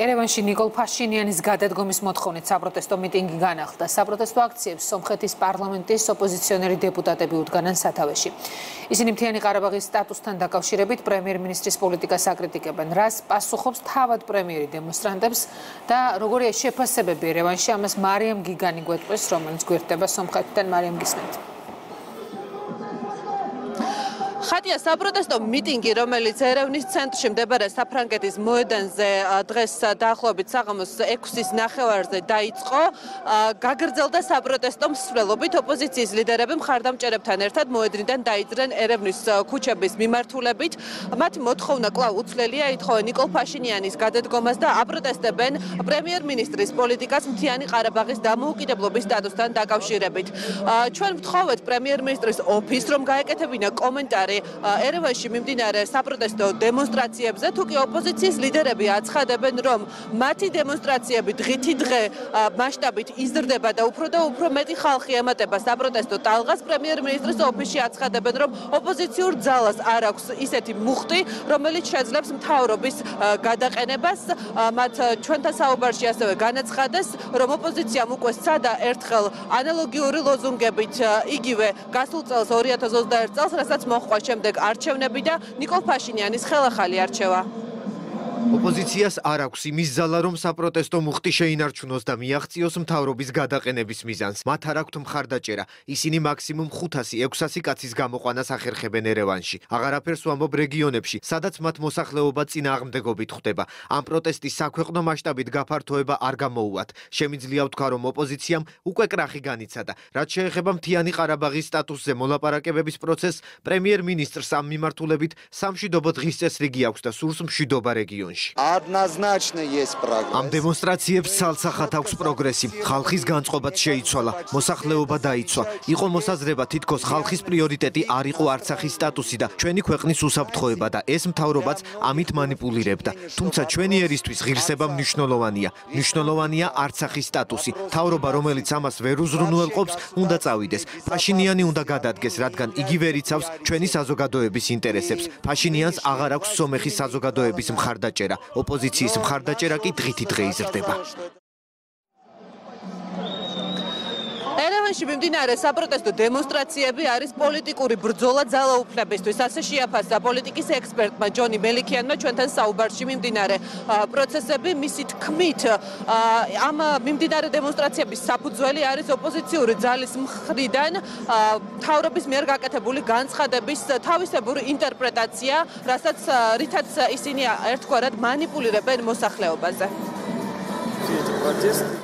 ერევანში ნიკოლ ფაშინიანის გადადგომის მოთხოვნით საპროტესტო მიტინგი განახლდა. Საპროტესტო აქციებს სომხეთის პარლამენტის ოპოზიციონერი დეპუტატები უდგანან სათავეში. ისინი მთიანი ყარაბაღის სტატუსთან დაკავშირებით პრემიერ-მინისტრის პოლიტიკას აკრიტიკებენ. რას პასუხობს თავად პრემიერი დემონსტრანტებს და როგორია შეფასებები ერევანში? Ამას მარიამ გიგანი გვეტყვის, რომელიც გვერდება სომხეთიდან. მარიამ, გისმენთ. ხატია, საპროტესტო მიტინგი, რომელიც ერევნის ცენტრში მდებარე საფრანგეთის მოედანზე დღეს დაახლოებით საღამოს 6:30-ზე დაიწყო. გაგრძელდა საპროტესტო მსვლელობით. ოპოზიციის ლიდერები მხარდამჭერებთან ერთად მოედნიდან დაიძრნენ ერევნის ქუჩების მიმართულებით. მათ მოთხოვნა კვლავ უცვლელია, ითხოვენ ნიკოლ ფაშინიანის გადადგომას და აპროტესტებენ პრემიერ-მინისტრის პოლიტიკას მთიანი ყარაბაღის დამოუკიდებლობის სტატუსთან დაკავშირებით. ჩვენ ვთხოვთ პრემიერ-მინისტრის ოფისს, რომ გაეკეთებინა კომენტარი ერევანში მიმდინარე საპროტესტო დემონსტრაციებზე, თუ კი ოპოზიციის ლიდერები აცხადებენ, რომ მათი დემონსტრაციები დღითი დღე მასშტაბით იზრდება და უფრო მეტი ხალხი ემატება საპროტესტო ტალღას, პრემიერ-მინისტრის ოფისში აცხადებენ, რომ ოპოზიციურ ძალას არ აქვს ისეთი მუხტი, რომელიც შეძლებს მთავრობის გადაყენებას. მათ ჩვენთან საუბარში ასევე განაცხადეს, რომ ოპოზიციამ უკვე სადა ერთხელ ანალოგიური ლოზუნგებით იგივე გასულ წელს 2021 წელს, რასაც მოჰყვა შემდეგ არჩევნები და ნიკოლ ფაშინიანის ხელახალი არჩევა. ოპოზიციას არ აქვს იმის ძალა, რომ საპროტესტო მუხტი შეინარჩუნოს და მიაღწიოს მთავრობის გადაყენების მიზანს. მათ არ აქვთ მხარდაჭერა. ისინი მაქსიმუმ 500-600 კაცის გამოყვანას ახერხებენ ერევანში. აღარაფერს უამბობ რეგიონებში, სადაც მათ მოსახლეობა წინააღმდეგობით ხვდება. ამ პროტესტის საქვეყნო მასშტაბით გაფართოება არ გამოუვათ. შემიძლია ვთქვა, რომ ოპოზიციამ უკვე კრახი განიცადა. რაც შეეხება მთიანი ყარაბაღის სტატუსზე მოლაპარაკებების პროცესს, პრემიერ-მინისტრს ამ მიმართულებით სამშვიდობო დღის წესრიგი აქვს და სურს მშვიდობა რეგიონში. Am demonstrațiებს ცალსახად აქვს პროგრესი. ხალხის განწყობაც შეიცვალა, მოსახლეობა დაიცვა. იყო მოსაზრება, თითქოს ხალხის პრიორიტეტი არ იყო არცახის სტატუსი და ჩვენი ქვეყნის უსაფრთხოება და ეს მთავრობაც ამით манипуლირებდა. Თუმცა ჩვენი ერისთვის ღირსება მნიშვნელოვანია. მნიშვნელოვანია არცახის სტატუსი. თავრობა, რომელიც ამას ვერ უზრუნველყოფს, უნდა წავიდეს. ფაშინიანი უნდა გადადგეს, რადგან იგივე რიცავს ჩვენი საზოგადოების ინტერესებს. ფაშინიანს აღარ აქვს სომეხის საზოგადოების მხარდაჭერა. Ოპოზიციის მხარდაჭერა კი დღითი დღე იზრდება. ერევანში მიმდინარე საპროტესტო დემონსტრაციები არის პოლიტიკური ბრძოლა ძალაუფლებისთვის. ასე შეაფასა პოლიტიკის ექსპერტმა ჯონი მელიქიანმა ჩვენთან საუბარში მიმდინარე პროცესები. მისი თქმით, ამ მიმდინარე დემონსტრაციების საფუძველი არის ოპოზიციური ძალის მხრიდან თავრობის მიერ გაკეთებული განცხადების თავისებური ინტერპრეტაცია, რითაც ისინი ერთგვარად манипуლირებენ მოსახლეობაზე.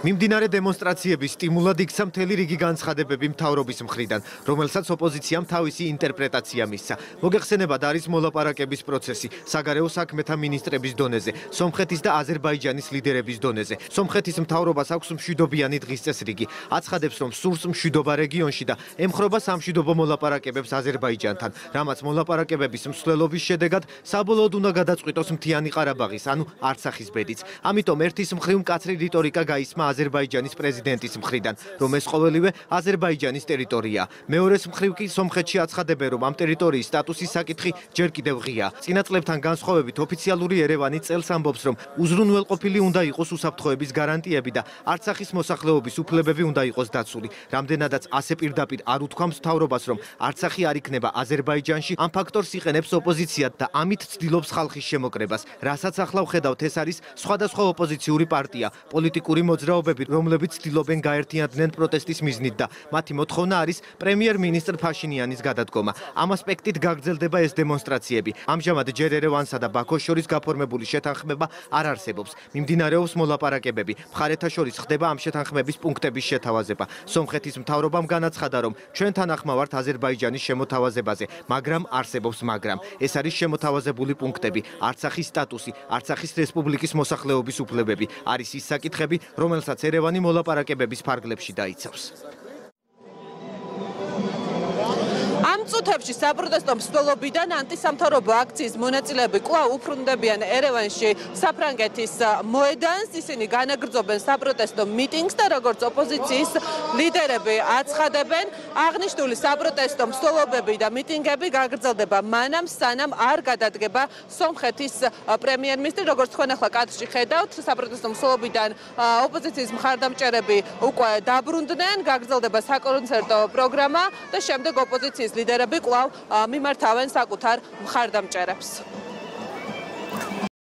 მიმდინარე დემონსტრაციების სტიმულად იქცა მთელი რიგი განცხადებები მთავრობის მხრიდან, რომელსაც ოპოზიციამ თავისი ინტერპრეტაცია მისცა. მოგეხსენებათ, არის მოლაპარაკების პროცესი საგარეო საქმეთა მინისტრების დონეზე, სომხეთის და აზერბაიჯანის ლიდერების დონეზე. სომხეთის მთავრობას აქვს მშვიდობიანი დღის წესრიგი. აცხადებს, რომ სურს მშვიდობა რეგიონში და ემხრობა სამშვიდობო მოლაპარაკებებს აზერბაიჯანთან, რამაც მოლაპარაკებების მსვლელობის შედეგად საბოლოოდ უნდა გადაწყვიტოს მთიანი ყარაბაღის, ანუ არცახის ბედიც. ამიტომ ერთის მხრივ მკაცრი რიტორიკა გაისმა აზერბაიჯანის პრეზიდენტის მხრიდან, რომ ეს ყოველივე აზერბაიჯანის ტერიტორიაა. მეორეს მხრივ კი სომხეთში აცხადებენ, რომ ამ ტერიტორიის სტატუსის საკითხი ჯერ კიდევ ღია. წინა წლებთან განსხვავებით, ოფიციალური ერევანი წელს ამბობს, რომ უზრუნველყოფილი უნდა იყოს უსაფრთხოების გარანტიები და არცახის მოსახლეობის უფლებები უნდა იყოს დაცული. რამდენადაც ასე პირდაპირ არ უთქვამს მთავრობას, რომ არცახი არ იქნება აზერბაიჯანში, ამ ფაქტორს იყენებს ოპოზიცია და ამით ცდილობს ხალხის შემოკრებას. რასაც ახლა ვხედავთ, ეს არის სხვადასხვა ოპოზიციური პარტია, პოლიტიკური მოძრაობები, რომლებიც ცდილობენ გაერთიანდნენ პროტესტის მიზნით და მათი მოთხოვნა არის პრემიერ-მინისტრ ფაშინიანის გადადგომა. ამ ასპექტით გაგრძელდება ეს დემონსტრაციები. ამჟამად ჯერ ერევანსა და ბაქოს შორის გაფორმებული შეთანხმება არ არსებობს. მიმდინარეობს მოლაპარაკებები. მხარეთა შორის ხდება ამ შეთანხმების პუნქტების შეთავაზება. სომხეთის მთავრობამ განაცხადა, რომ ჩვენ თანახმოვართ აზერბაიჯანის შემოთავაზებაზე, მაგრამ არსებობს მაგრამ. ეს არის შემოთავაზებული პუნქტები: არცახის სტატუსი, არცახის რესპუბლიკის მოსახლეობის უფლებები. არის ის საკითხები, რომელსაც ერევანი მოლაპარაკებების ფარგლებში დაიცავს. წუთებში საპროტესტო მსვლელობიდან ანტისამთავრობო აქციის მონაწილეები კვლავ უფრუნდებიან ერევანში საფრანგეთის მოედანს. Ისინი განაგრძობენ საპროტესტო მიტინგს და როგორც ოპოზიციის ლიდერები აცხადებენ, აღნიშნული საპროტესტო მსვლელობები და მიტინგები გაგრძელდება მანამ, სანამ არ გადადგება სომხეთის პრემიერ-მინისტრი. Როგორც თქვენ ახლა კადრში ხედავთ, საპროტესტო მსვლელობიდან ოპოზიციის მხარდამჭერები უკვე დაბრუნდნენ, გაგრძელდება საკონცერტო პროგრამა და შემდეგ ოპოზიციის ლიდერები კვლავ მიმართავენ საკუთარ მხარდამჭერებს.